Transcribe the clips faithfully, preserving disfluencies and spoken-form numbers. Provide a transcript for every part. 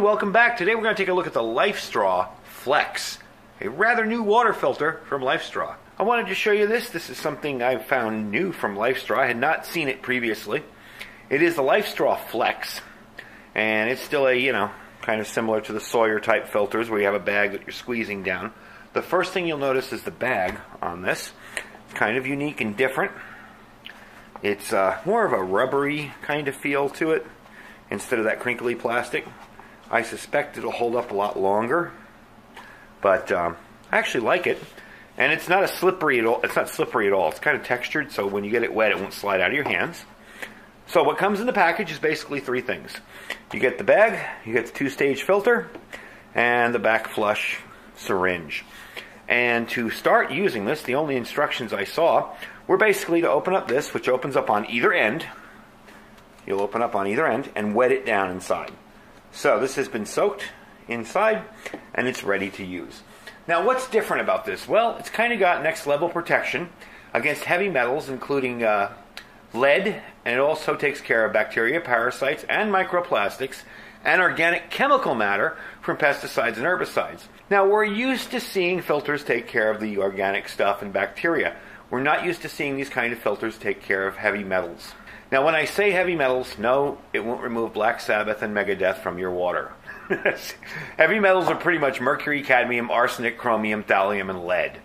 everybody, welcome back. Today we're going to take a look at the LifeStraw Flex, a rather new water filter from LifeStraw. I wanted to show you this. This is something I found new from LifeStraw. I had not seen it previously. It is the LifeStraw Flex, and it's still a, you know, kind of similar to the Sawyer type filters where you have a bag that you're squeezing down. The first thing you'll notice is the bag on this. It's kind of unique and different. It's uh, more of a rubbery kind of feel to it instead of that crinkly plastic. I suspect it'll hold up a lot longer, but um, I actually like it. And it's not a slippery at all. It's not slippery at all. It's kind of textured, so when you get it wet, it won't slide out of your hands. So what comes in the package is basically three things. You get the bag, you get the two-stage filter, and the back flush syringe. And to start using this, the only instructions I saw were basically to open up this, which opens up on either end. You'll open up on either end and wet it down inside. So this has been soaked inside, and it's ready to use. Now, what's different about this? Well, it's kind of got next-level protection against heavy metals, including uh, lead, and it also takes care of bacteria, parasites, and microplastics, and organic chemical matter from pesticides and herbicides. Now, we're used to seeing filters take care of the organic stuff and bacteria. We're not used to seeing these kind of filters take care of heavy metals. Now, when I say heavy metals, no, it won't remove Black Sabbath and Megadeth from your water. Heavy metals are pretty much mercury, cadmium, arsenic, chromium, thallium, and lead.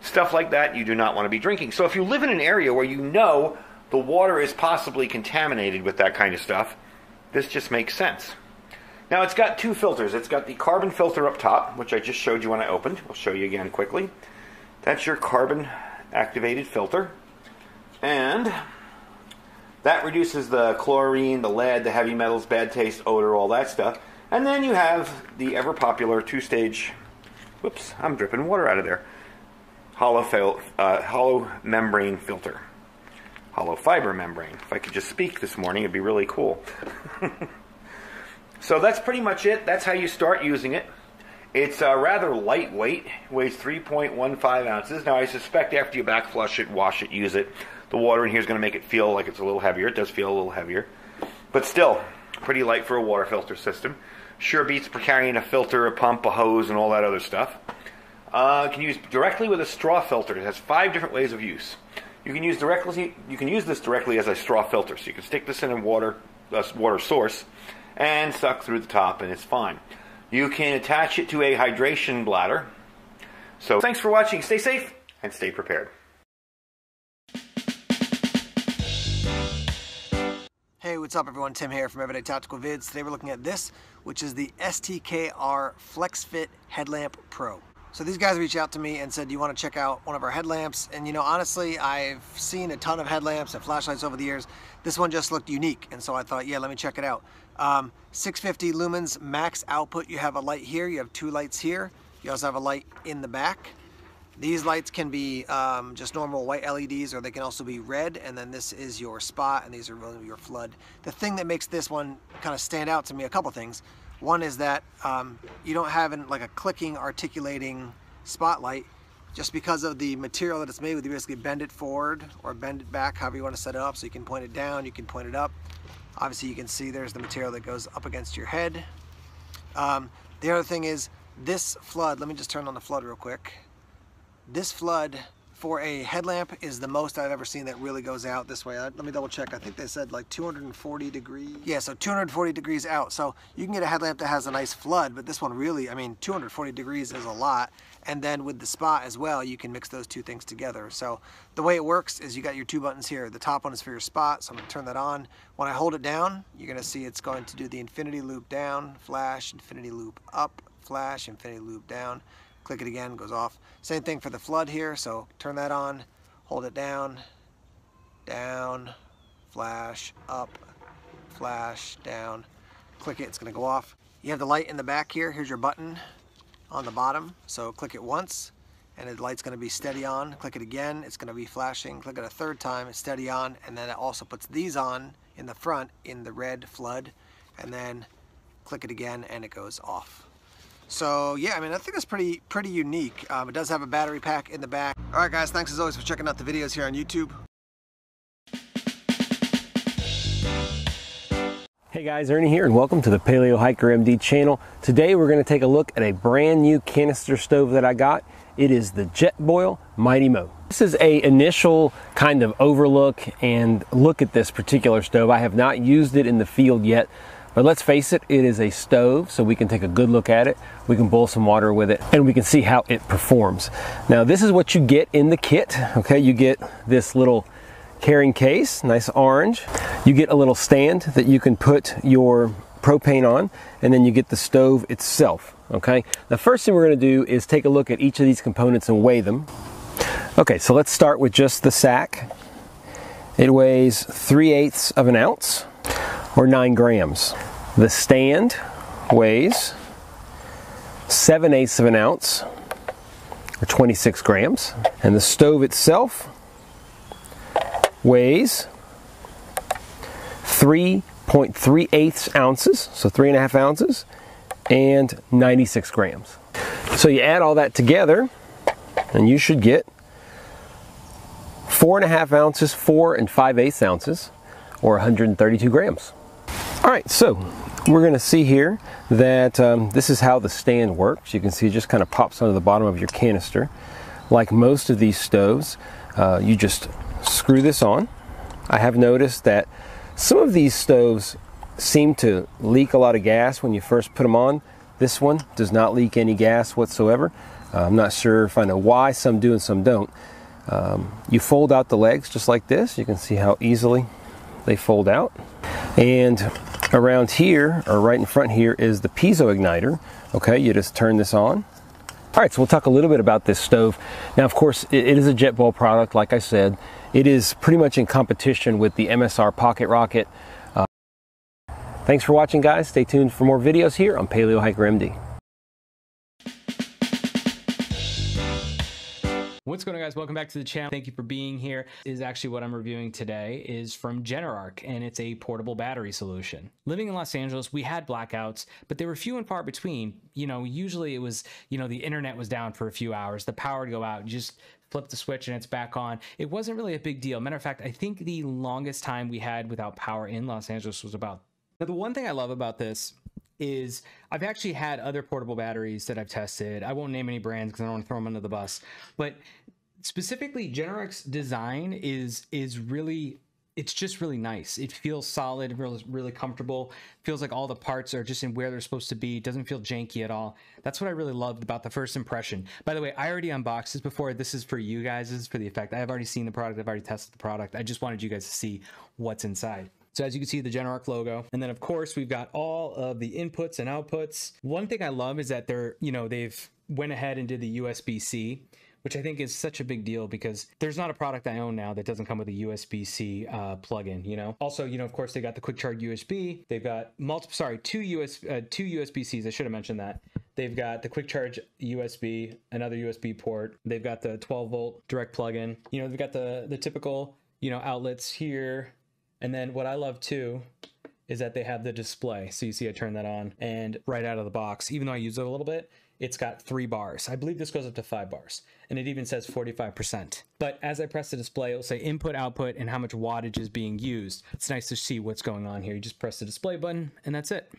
Stuff like that you do not want to be drinking. So if you live in an area where you know the water is possibly contaminated with that kind of stuff, this just makes sense. Now, it's got two filters. It's got the carbon filter up top, which I just showed you when I opened. I'll show you again quickly. That's your carbon-activated filter. And that reduces the chlorine, the lead, the heavy metals, bad taste, odor, all that stuff. And then you have the ever-popular two-stage, whoops, I'm dripping water out of there, hollow, fail, uh, hollow membrane filter. Hollow fiber membrane. If I could just speak this morning, it'd be really cool. So that's pretty much it. That's how you start using it. It's uh, rather lightweight, weighs three point one five ounces. Now, I suspect after you back flush it, wash it, use it, the water in here is going to make it feel like it's a little heavier. It does feel a little heavier, but still pretty light for a water filter system. Sure beats carrying a filter, a pump, a hose, and all that other stuff. Uh, you can use directly with a straw filter. It has five different ways of use. You can use directly. You can use this directly as a straw filter. So you can stick this in a water uh, water source and suck through the top, and it's fine. You can attach it to a hydration bladder. So thanks for watching. Stay safe and stay prepared. Hey, what's up everyone? Tim here from Everyday Tactical Vids. Today we're looking at this, which is the S T K R FlexFit Headlamp Pro. So these guys reached out to me and said, do you want to check out one of our headlamps? And you know, honestly, I've seen a ton of headlamps and flashlights over the years. This one just looked unique, and so I thought, yeah, let me check it out. Um, six fifty lumens max output. You have a light here, you have two lights here. You also have a light in the back. These lights can be um, just normal white L E Ds, or they can also be red, and then this is your spot, and these are really your flood. The thing that makes this one kind of stand out to me, a couple things. One is that um, you don't have an, like a clicking, articulating spotlight. Just because of the material that it's made with, you basically bend it forward or bend it back, however you want to set it up. So you can point it down, you can point it up. Obviously you can see there's the material that goes up against your head. Um, the other thing is this flood. Let me just turn on the flood real quick. This flood for a headlamp is the most I've ever seen that really goes out this way. Let me double check. I think they said like two hundred forty degrees. Yeah, so two hundred forty degrees out. So you can get a headlamp that has a nice flood, but this one really, I mean, two hundred forty degrees is a lot. And then with the spot as well, you can mix those two things together. So the way it works is you got your two buttons here. The top one is for your spot, so I'm gonna turn that on. When I hold it down, you're gonna see it's going to do the infinity loop down, flash, infinity loop up, flash, infinity loop down. Click it again, goes off. Same thing for the flood here, so turn that on, hold it down, down, flash, up, flash, down. Click it, it's gonna go off. You have the light in the back here, here's your button on the bottom. So click it once, and the light's gonna be steady on. Click it again, it's gonna be flashing. Click it a third time, it's steady on, and then it also puts these on in the front in the red flood, and then click it again, and it goes off. So yeah, I mean, I think that's pretty pretty unique. Um, it does have a battery pack in the back. All right, guys, thanks as always for checking out the videos here on YouTube. Hey guys, Ernie here and welcome to the Paleo Hiker M D channel. Today we're going to take a look at a brand new canister stove that I got. It is the Jetboil Mighty Mo. This is a initial kind of overlook and look at this particular stove. I have not used it in the field yet, but let's face it, it is a stove, so we can take a good look at it. We can boil some water with it and we can see how it performs. Now this is what you get in the kit, okay? You get this little carrying case, nice orange. You get a little stand that you can put your propane on, and then you get the stove itself, okay? The first thing we're gonna do is take a look at each of these components and weigh them. Okay, so let's start with just the sack. It weighs three eighths of an ounce, or nine grams. The stand weighs seven eighths of an ounce, or twenty-six grams. And the stove itself weighs three point three eighths ounces, so three and a half ounces, and ninety-six grams. So you add all that together, and you should get four and a half ounces, four and five eighths ounces, or one hundred thirty-two grams. All right, so we're gonna see here that um, this is how the stand works. You can see it just kind of pops under the bottom of your canister. Like most of these stoves, uh, you just screw this on. I have noticed that some of these stoves seem to leak a lot of gas when you first put them on. This one does not leak any gas whatsoever. Uh, I'm not sure if I know why some do and some don't. Um, you fold out the legs just like this. You can see how easily they fold out. And around here, or right in front here, is the piezo igniter. Okay, you just turn this on. All right, so we'll talk a little bit about this stove. Now, of course, it is a Jetboil product, like I said. It is pretty much in competition with the M S R Pocket Rocket. Uh, thanks for watching, guys. Stay tuned for more videos here on Paleo Hiker M D. What's going on, guys? Welcome back to the channel. Thank you for being here. Is actually what I'm reviewing today is from Generark, and it's a portable battery solution. Living in Los Angeles, we had blackouts, but they were few and far between. You know, usually it was, you know, the internet was down for a few hours, the power would go out, just flip the switch and it's back on. It wasn't really a big deal. Matter of fact, I think the longest time we had without power in Los Angeles was about. Now, the one thing I love about this is I've actually had other portable batteries that I've tested. I won't name any brands because I don't want to throw them under the bus, but specifically Generark's design is is really, it's just really nice. It feels solid, really, really comfortable. Feels like all the parts are just in where they're supposed to be. It doesn't feel janky at all. That's what I really loved about the first impression. By the way, I already unboxed this before. This is for you guys. This is for the effect. I have already seen the product. I've already tested the product. I just wanted you guys to see what's inside. So as you can see, the Generark logo. And then of course, we've got all of the inputs and outputs. One thing I love is that they're, you know, they've went ahead and did the U S B C, which I think is such a big deal because there's not a product I own now that doesn't come with a U S B C uh, plug-in, you know? Also, you know, of course, they got the quick charge U S B. They've got multiple, sorry, two, U S, uh, two U S B Cs. I should have mentioned that. They've got the quick charge U S B, another U S B port. They've got the twelve volt direct plug-in. You know, they've got the, the typical, you know, outlets here. And then what I love too is that they have the display. So you see, I turn that on and right out of the box, even though I use it a little bit, it's got three bars. I believe this goes up to five bars and it even says forty-five percent. But as I press the display, it'll say input, output, and how much wattage is being used. It's nice to see what's going on here. You just press the display button and that's it.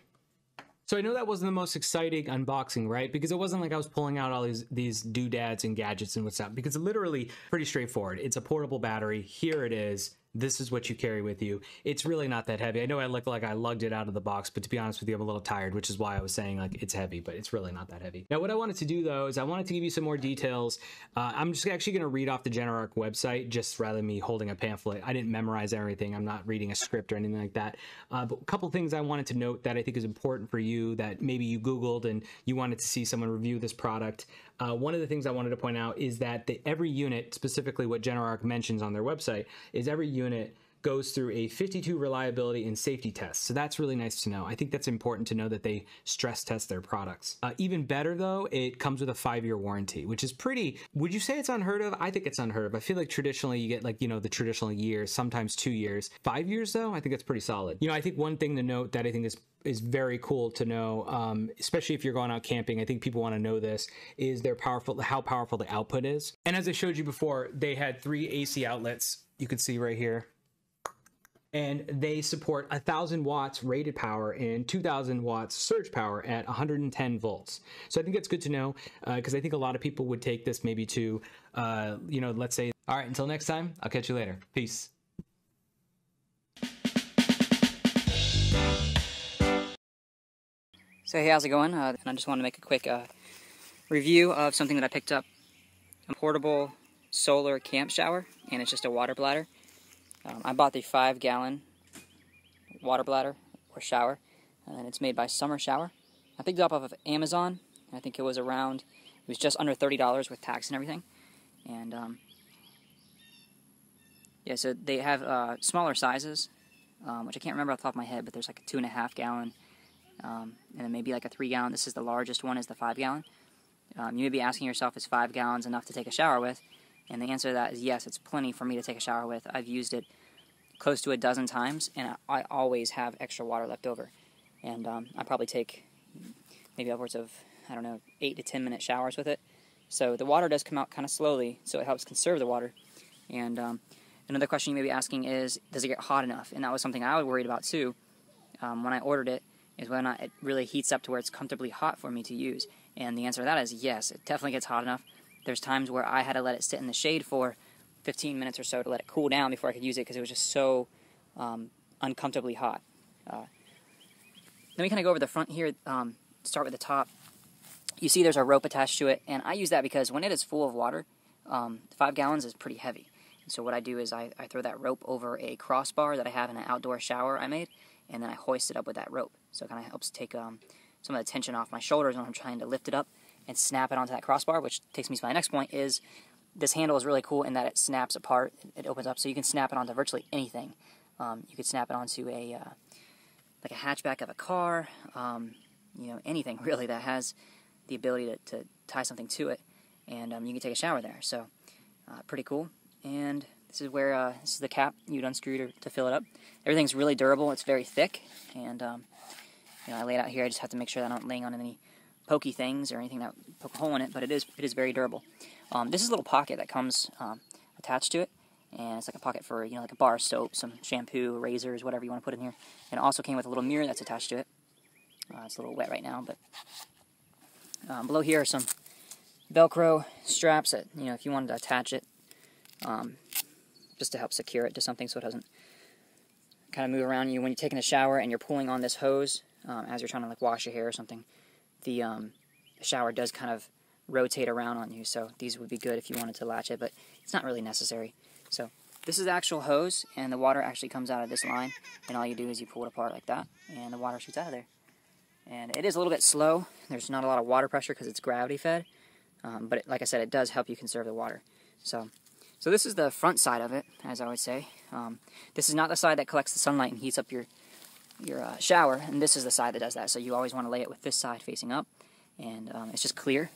So I know that wasn't the most exciting unboxing, right? Because it wasn't like I was pulling out all these, these doodads and gadgets and what's up, because it's literally pretty straightforward. It's a portable battery. Here it is. This is what you carry with you. It's really not that heavy. I know I look like I lugged it out of the box, but to be honest with you, I'm a little tired, which is why I was saying like it's heavy, but it's really not that heavy. Now, what I wanted to do though, is I wanted to give you some more details. Uh, I'm just actually gonna read off the Generark website, just rather than me holding a pamphlet. I didn't memorize everything. I'm not reading a script or anything like that. Uh, but a couple things I wanted to note that I think is important for you that maybe you Googled and you wanted to see someone review this product. Uh, one of the things I wanted to point out is that the, every unit, specifically what Generark mentions on their website, is every unit goes through a fifty-two reliability and safety test. So that's really nice to know. I think that's important to know that they stress test their products. Uh, even better though, it comes with a five-year warranty, which is pretty, would you say it's unheard of? I think it's unheard of. I feel like traditionally you get like, you know, the traditional year, sometimes two years. Five years though, I think that's pretty solid. You know, I think one thing to note that I think is is very cool to know, um, especially if you're going out camping. I think people want to know this, is their powerful, how powerful the output is. And as I showed you before, they had three A C outlets. You can see right here. and they support one thousand watts rated power and two thousand watts surge power at one hundred ten volts. So I think that's good to know, because uh, I think a lot of people would take this maybe to, uh, you know, let's say. All right, until next time, I'll catch you later. Peace. So hey, how's it going? Uh, and I just want to make a quick uh, review of something that I picked up. A portable solar camp shower, and it's just a water bladder. Um, I bought the five gallon water bladder, or shower, and it's made by Summer Shower. I picked it up off of Amazon, and I think it was around, it was just under thirty dollars with tax and everything. And, um, yeah, so they have uh, smaller sizes, um, which I can't remember off the top of my head, but there's like a two and a half gallon, um, and then maybe like a three gallon. This is the largest one, is the five gallon. Um, you may be asking yourself, is five gallons enough to take a shower with? And the answer to that is yes, it's plenty for me to take a shower with. I've used it close to a dozen times, and I always have extra water left over. And um, I probably take maybe upwards of, I don't know, eight to ten minute showers with it. So the water does come out kind of slowly, so it helps conserve the water. And um, another question you may be asking is, does it get hot enough? And that was something I was worried about too um, when I ordered it, is whether or not it really heats up to where it's comfortably hot for me to use. And the answer to that is yes, it definitely gets hot enough. There's times where I had to let it sit in the shade for fifteen minutes or so to let it cool down before I could use it, because it was just so um, uncomfortably hot. Uh, let me kind of go over the front here, um, start with the top. You see there's a rope attached to it, and I use that because when it is full of water, um, five gallons is pretty heavy. And so what I do is I, I throw that rope over a crossbar that I have in an outdoor shower I made, and then I hoist it up with that rope. So it kind of helps take um, some of the tension off my shoulders when I'm trying to lift it up and snap it onto that crossbar, which takes me to my next point, is this handle is really cool in that it snaps apart, it opens up, so you can snap it onto virtually anything. Um, you could snap it onto a, uh, like a hatchback of a car, um, you know, anything really that has the ability to, to tie something to it, and um, you can take a shower there, so uh, pretty cool. And this is where, uh, this is the cap you'd unscrew to, to fill it up. Everything's really durable, it's very thick, and um, you know, I lay it out here, I just have to make sure that I'm not laying on any pokey things or anything that poke a hole in it, but it is it is very durable. Um, this is a little pocket that comes um, attached to it, and it's like a pocket for, you know, like a bar of soap, some shampoo, razors, whatever you want to put in here. And it also came with a little mirror that's attached to it. Uh, it's a little wet right now, but um, below here are some Velcro straps that, you know, if you wanted to attach it, um, just to help secure it to something so it doesn't kind of move around you when you're taking a shower and you're pulling on this hose um, as you're trying to like wash your hair or something. The um, shower does kind of rotate around on you, so these would be good if you wanted to latch it, but it's not really necessary. So this is the actual hose, and the water actually comes out of this line, and all you do is you pull it apart like that, and the water shoots out of there. And it is a little bit slow. There's not a lot of water pressure because it's gravity-fed, um, but it, like I said, it does help you conserve the water. So, so this is the front side of it, as I would say. Um, this is not the side that collects the sunlight and heats up your your uh, shower, and this is the side that does that, so you always want to lay it with this side facing up, and um, it's just clear.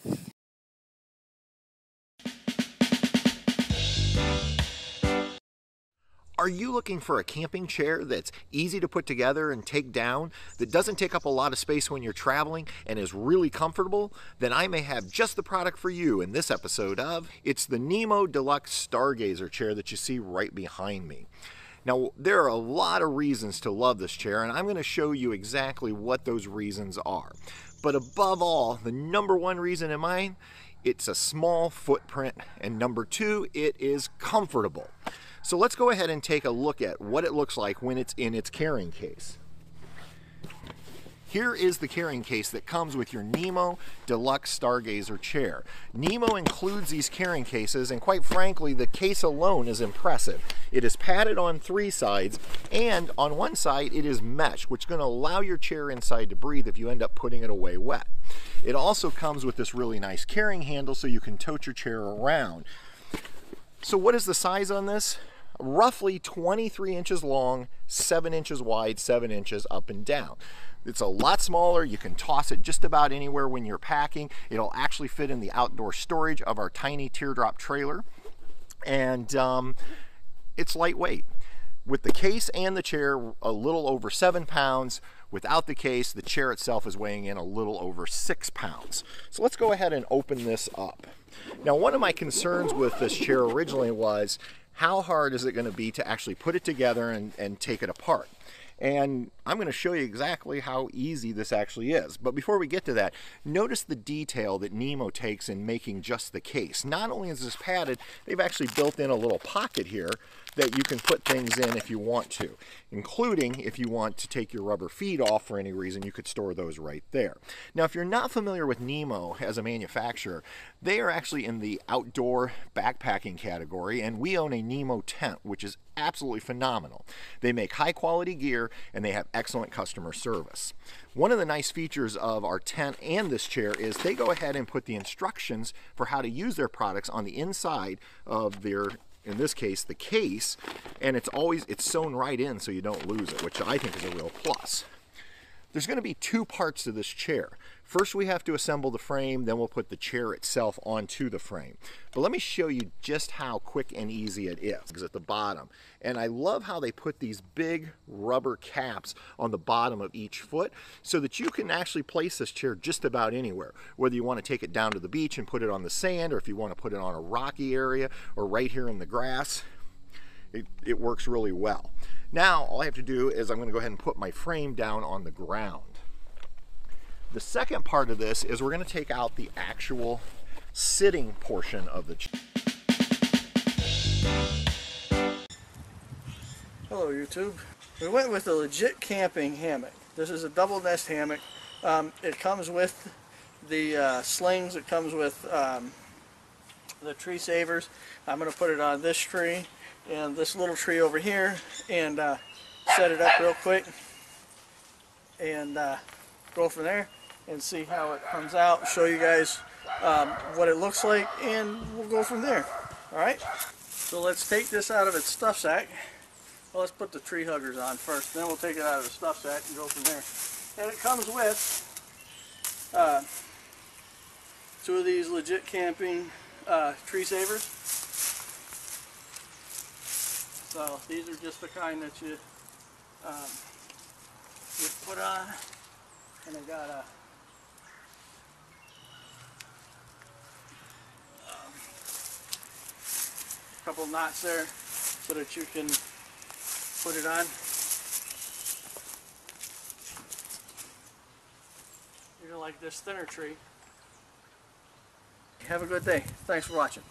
Are you looking for a camping chair that's easy to put together and take down, that doesn't take up a lot of space when you're traveling, and is really comfortable? Then I may have just the product for you in this episode of, it's the Nemo Deluxe Stargazer chair that you see right behind me. Now, there are a lot of reasons to love this chair, and I'm going to show you exactly what those reasons are. But above all, the number one reason in mind, it's a small footprint, and number two, it is comfortable. So let's go ahead and take a look at what it looks like when it's in its carrying case. Here is the carrying case that comes with your Nemo Deluxe Stargazer chair. Nemo includes these carrying cases, and quite frankly, the case alone is impressive. It is padded on three sides, and on one side it is mesh, which is going to allow your chair inside to breathe if you end up putting it away wet. It also comes with this really nice carrying handle so you can tote your chair around. So what is the size on this? Roughly twenty-three inches long, seven inches wide, seven inches up and down. It's a lot smaller. You can toss it just about anywhere when you're packing. It'll actually fit in the outdoor storage of our tiny teardrop trailer. And um, it's lightweight. With the case and the chair, a little over seven pounds. Without the case, the chair itself is weighing in a little over six pounds. So let's go ahead and open this up. Now, one of my concerns with this chair originally was how hard is it going to be to actually put it together and, and take it apart? And I'm going to show you exactly how easy this actually is. But before we get to that, notice the detail that Nemo takes in making just the case. Not only is this padded, they've actually built in a little pocket here that you can put things in if you want to, including if you want to take your rubber feet off for any reason, you could store those right there. Now, if you're not familiar with Nemo as a manufacturer, they are actually in the outdoor backpacking category, and we own a Nemo tent, which is absolutely phenomenal. They make high quality gear and they have excellent customer service. One of the nice features of our tent and this chair is they go ahead and put the instructions for how to use their products on the inside of their, in this case, the case, and it's always, it's sewn right in so you don't lose it, which I think is a real plus. There's going to be two parts to this chair. First, we have to assemble the frame, then we'll put the chair itself onto the frame. But let me show you just how quick and easy it is. It's at the bottom. And I love how they put these big rubber caps on the bottom of each foot so that you can actually place this chair just about anywhere, whether you want to take it down to the beach and put it on the sand, or if you want to put it on a rocky area or right here in the grass. It, it works really well. Now, all I have to do is I'm going to go ahead and put my frame down on the ground. The second part of this is we're going to take out the actual sitting portion of the chair. Hello YouTube. We went with a legit camping hammock. This is a double nest hammock. Um, it comes with the uh, slings, it comes with um, the tree savers. I'm going to put it on this tree and this little tree over here and uh, set it up real quick and uh, go from there and see how it comes out, show you guys um, what it looks like, and we'll go from there. Alright, so let's take this out of its stuff sack. Well, let's put the tree huggers on first, then we'll take it out of the stuff sack and go from there. And it comes with uh, two of these legit camping uh, tree savers. So these are just the kind that you, um, you put on. And I got a um, couple knots there so that you can put it on. You're gonna like this thinner tree. Have a good day. Thanks for watching.